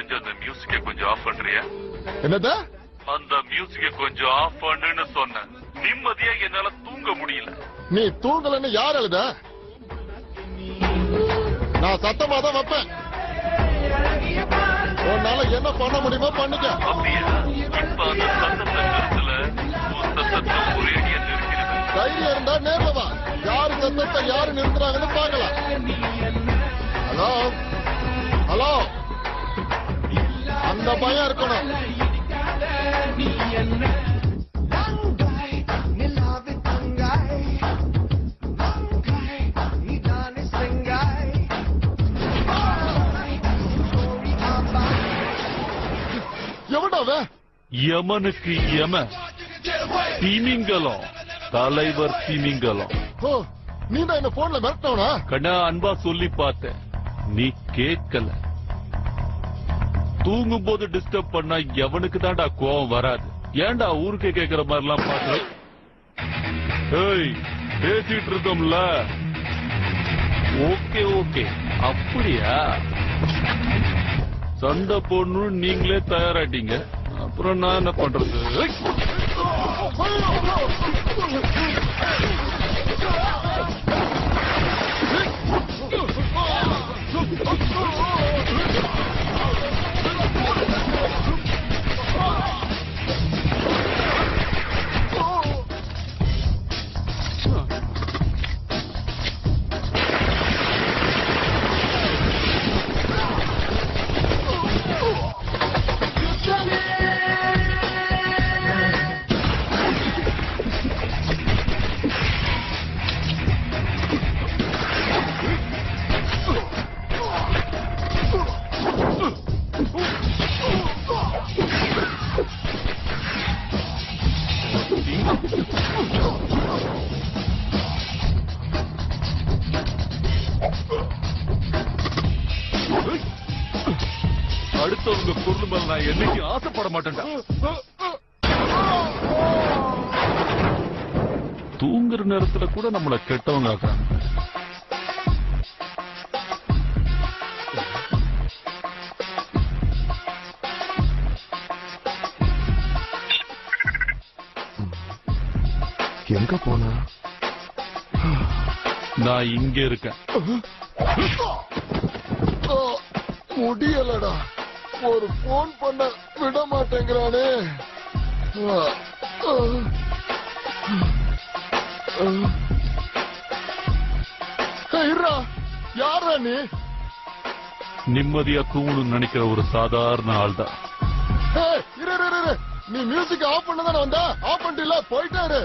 செஞ்சு அந்த மியூசிக்கை கொஞ்சம் ஆஃப் பண்றியா? என்னதா? அந்த மியூசிக்கை கொஞ்சம் ஆஃப் பண்ணுன்னு சொன்ன. நிம்மதியா என்னால தூங்க முடியல. நீ தூங்கலன்னு யார் எழுத? நான் சத்தமா தான் வைப்பேன். உன்னால என்ன பண்ண முடியுமோ பண்ணிக்க. அப்படியா? இப்ப அந்த சத்தத்துல சத்தம் ஒரே இருக்கிறது. தைரியம் இருந்தா நேர்ல வா. யாரு சத்தத்தை யாரு நிறுத்துறாங்கன்னு பாக்கலாம். ஹலோ ஹலோ, அந்த பயம் இருக்கணும். எவனாவே? யமனுக்கு யம திமிங்கலம், தலைவர் திமிங்கலம். நீ தான் என்ன போன்ல மிரட்டவனா? கண்ணா அன்பா சொல்லி பார்த்தேன், நீ கேட்கல. தூங்கும் போது டிஸ்டர்ப் பண்ணா எவனுக்கு தான்டா கோவம் வராது. ஏன்டா ஊருக்கு கேட்கிற மாதிரி எல்லாம் பாக்குறேன்? ஏய், பேசிட்டு இருக்கோம்ல. ஓகே ஓகே, அப்படியா? சண்டை போடணும் நீங்களே தயாராட்டீங்க, அப்புறம் நான் என்ன பண்றது? அடுத்தவங்க பொருள் மேல நான் என்னைக்கு ஆசைப்பட மாட்டேன்டா. தூங்குற நேரத்துல கூட நம்மளை கெட்டவங்க ஆக்குறாங்க. எங்க போனா? நான் இங்க இருக்கேன். முடியலடா, ஒரு போன் பண்ண விட மாட்டேங்கிறானே. இருடா, யாரா நீ? நிம்மதியா தூங்கணும்னு நினைக்கிற ஒரு சாதாரண ஆள் தான். நீ மியூசிக் ஆஃப் பண்ணதானே வந்தா? ஆஃப் பண்ணிட்டீல, போயிட்டாரு.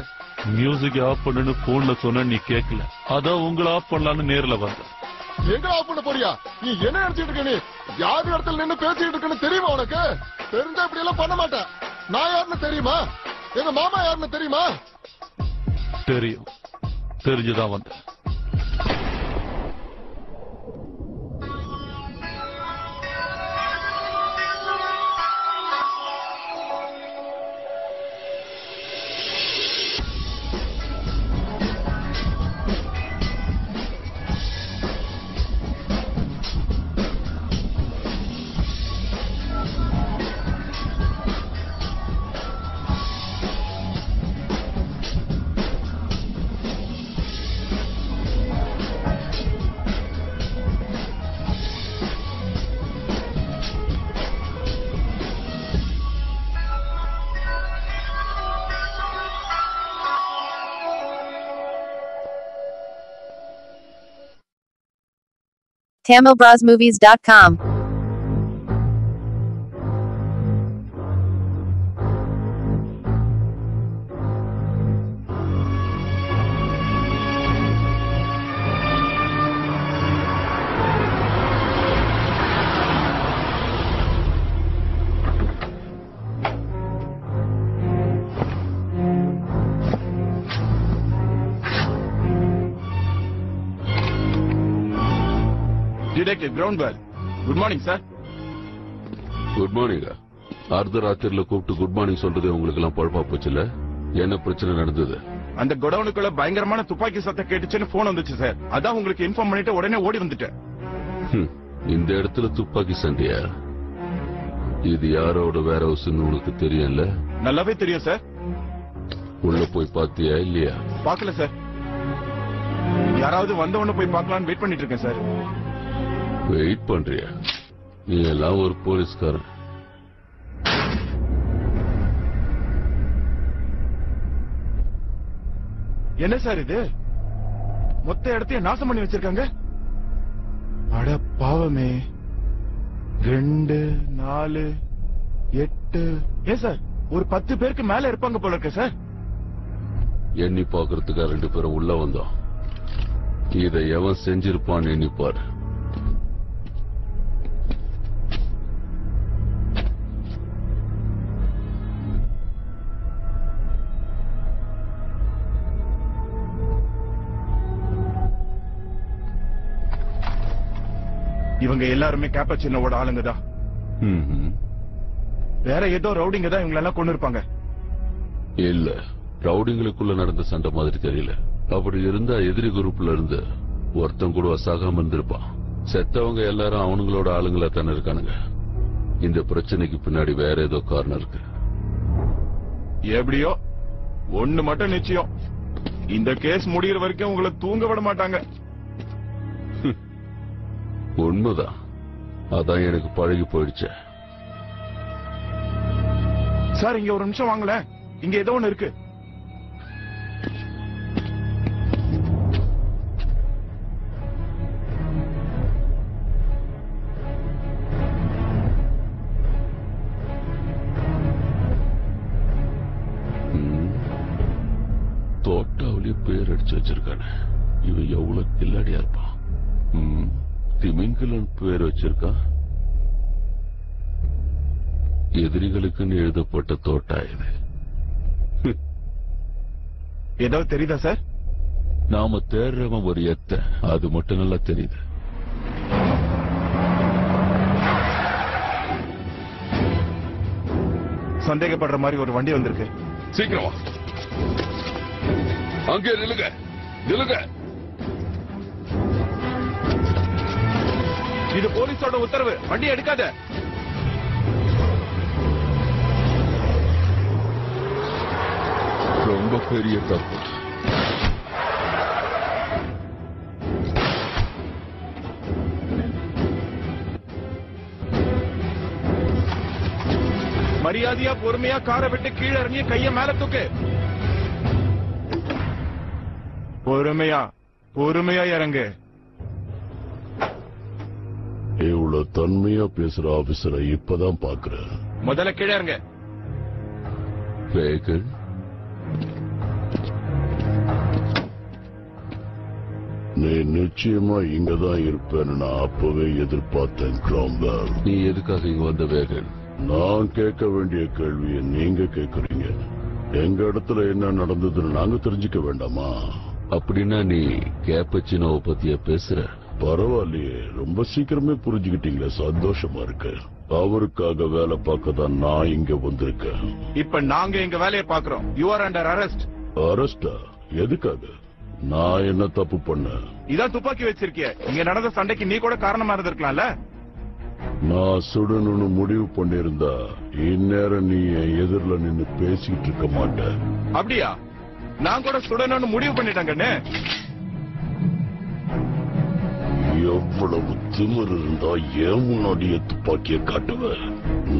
மியூசிக் ஆஃப் பண்ணுன்னு போன்ல சொன்ன நீ கேட்கல, அதான் உங்களை ஆஃப் பண்ணலான்னு நேர்ல வந்த. எங்க ஆஃப் பண்ண போறியா? நீ என்ன நினைச்சிட்டு இருக்க? நீ யாரு இடத்துல நின்று பேசிட்டு இருக்கன்னு தெரியுமா உனக்கு? தெரிஞ்சா இப்படி எல்லாம் பண்ண மாட்டேன். நான் யாருன்னு தெரியுமா? எங்க மாமா யாருன்னு தெரியுமா? தெரியும், தெரிஞ்சுதான் வந்த. TamilBrasMovies.com Detective Groundwell. Good morning, sir. Good morning. அர்த்த ராத்திரில கூப்பிட்டு குட் மார்னிங் சொல்றது உங்களுக்கு எல்லாம் பழப்பா போச்சுல? என்ன பிரச்சனை நடந்தது? அந்த குடவுனுக்குள்ள பயங்கரமான துப்பாக்கி சத்தம் கேட்டுச்சுன்னு போன் வந்துச்சு சார். அதான் உங்களுக்கு இன்ஃபார்ம் பண்ணிட்டு உடனே ஓடி வந்துட்டேன். இந்த இடத்துல துப்பாக்கி சண்டையா? இது யாரோட வேர் ஹவுஸ்ன்னு உனக்கு தெரியல? நல்லாவே தெரியும் சார். உள்ள போய் பாத்தியா இல்லையா? பாக்கல சார். யாராவது வந்தவன போய் பார்க்கலாம்னு வெயிட் பண்ணிட்டு இருக்கேன் சார். வெயிட் பண்றியா? நீ எல்லாம் ஒரு போலீஸ்காரன். என்ன சார் இது? மொத்த இடத்தையும் நாசம் பண்ணி வச்சிருக்காங்க. அட பாவமே. 2, 4, 8 ஏன் சார், ஒரு 10 பேருக்கு மேல இருப்பாங்க போல இருக்க சார். எண்ணி பாக்குறதுக்கா 2 பேரும் உள்ள வந்தோம். இதை எவன் செஞ்சிருப்பான்னு எண்ணிப்பார். இவங்க எல்லாருமே கேப்பச்சினோட ஆளுங்கதான். வேற ஏதோ ரவுடிங்க தான் இவங்களெல்லாம் கொண்டு இருப்பாங்க. இல்ல, ரவுடிங்களுக்குள்ள நடந்த சண்டை மாதிரி தெரியல. அப்படி இருந்தா எதிரி குரூப்ல இருந்து ஒருத்தன் கூட வசாகம் இருந்திருப்பான். செத்தவங்க எல்லாரும் அவனுங்களோட ஆளுங்களா தானே இருக்கானுங்க. இந்த பிரச்சனைக்கு பின்னாடி வேற ஏதோ காரணம் இருக்கு. எப்படியோ ஒண்ணு மட்டும் நிச்சயம், இந்த கேஸ் முடிகிற வரைக்கும் உங்களை தூங்க விட மாட்டாங்க. உண்மைதான், அதான் எனக்கு பழகி போயிடுச்சு சார். இங்க ஒரு நிமிஷம் வாங்கல, இங்க ஏதோ ஒண்ணு இருக்கு. தோட்டாவிலே பேர் அடிச்சு வச்சிருக்கானே இவன் எவ்வளவு கில்லாடியா இருப்பான். திமிங்கலன் பேர் வச்சிருக்கான். எதிரிகளுக்குன்னு எழுதப்பட்ட தோட்டா இது. ஏதாவது தெரியுதா சார்? நாம தேடுறவன் ஒரு எத்த, அது மட்டும் நல்லா தெரியுது. சந்தேகப்படுற மாதிரி ஒரு வண்டி வந்திருக்கு. சீக்கிரமா அங்கே நிலுங்க, நிலுங்க. இது போலீஸோட உத்தரவு, வண்டி எடுக்காத. ரொம்ப பெரிய தப்பு. மரியாதையா பொறுமையா காரை விட்டு கீழே இறங்கி கைய மேல தூக்கு. பொறுமையா பொறுமையா இறங்கு. இவ்வளவு தன்மையா பேசுற ஆபீசரை இப்பதான் பாக்குற. முதல்ல கீழே இருங்க. நீ நிச்சயமா இங்கதான் இருப்பேன்னு நான் அப்பவே எதிர்பார்த்தேன் கிராம்பர். நீ எதுக்காக இங்க வந்த வேகன்? நான் கேட்க வேண்டிய கேள்வியை நீங்க கேக்குறீங்க. எங்க இடத்துல என்ன நடந்ததுன்னு நாங்க தெரிஞ்சுக்க வேண்டாமா? அப்படின்னா நீ கேப்பச்சினோவை பத்தியா பேசுற? பரவாயில்லையே, ரொம்ப சீக்கிரமே புரிஞ்சுக்கிட்டீங்களே, சந்தோஷமா இருக்கு. அவருக்காக வேலை பார்க்கதான் நான் இங்க வந்திருக்கேன். இப்ப நாங்க எங்க வேலையை பாக்குறோம். You are under arrest. அரெஸ்டா? எதுக்காக? நான் என்ன தப்பு பண்ண? இதான் துப்பாக்கி வச்சிருக்கிய. இங்க நடந்த சண்டைக்கு நீ கூட காரணமா இருந்திருக்கலாம்ல. நான் சுடணும்னு முடிவு பண்ணிருந்தா இந்நேரம் நீ என் எதிரில நின்னு பேசிக்கிட்டு இருக்க மாட்டேன். அப்படியா? நான் கூட சுடணும்னு முடிவு பண்ணிட்டாங்கன்னு. எவ்வளவு திமிர் இருந்தா ஏன் முன்னாடியே துப்பாக்கிய காட்டுவ?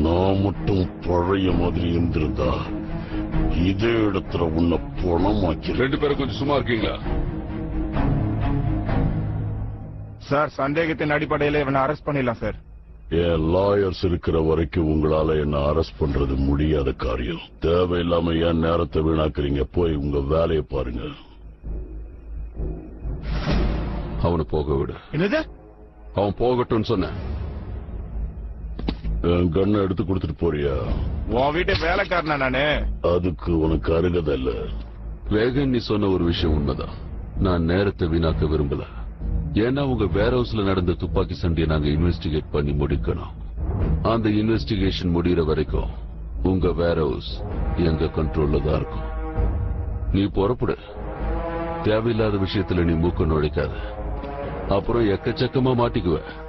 நான் மட்டும் பழைய மாதிரி இருந்திருந்தா இதே இடத்துல உன்னை பணமாக்கி. 2 பேரும் கொஞ்சம் சும்மா இருக்கீங்களா சார்? சந்தேகத்தின் அடிப்படையில இவனை அரெஸ்ட் பண்ணிடலாம் சார். என் லாயர்ஸ் இருக்கிற வரைக்கும் உங்களால என்ன அரெஸ்ட் பண்றது முடியாத காரியம். தேவையில்லாம ஏன் நேரத்தை வீணாக்குறீங்க? போய் உங்க வேலையை பாருங்க. அவனை போக விடு. என்னது? அவன் போகட்டும் சொன்ன. கண்ணை எடுத்து கொடுத்துட்டு போறியா? உன் வீட்டை வேலைக்காரனா நானு? அதுக்கு உனக்கு அருகதை இல்ல வேகன். நீ சொன்ன ஒரு விஷயம் உண்மைதான். நான் நேரத்தை வீணாக்க விரும்பல. ஏன்னா உங்க வேர் ஹவுஸ்ல நடந்த துப்பாக்கி சண்டையை நாங்க இன்வெஸ்டிகேட் பண்ணி முடிக்கணும். அந்த இன்வெஸ்டிகேஷன் முடிகிற வரைக்கும் உங்க வேர் ஹவுஸ் எங்க கண்ட்ரோல்ல தான் இருக்கும். நீ புறப்படு. தேவையில்லாத விஷயத்துல நீ மூக்க நுழைக்காத, அப்புறம் எக்கச்சக்கமா மாட்டிக்குவ.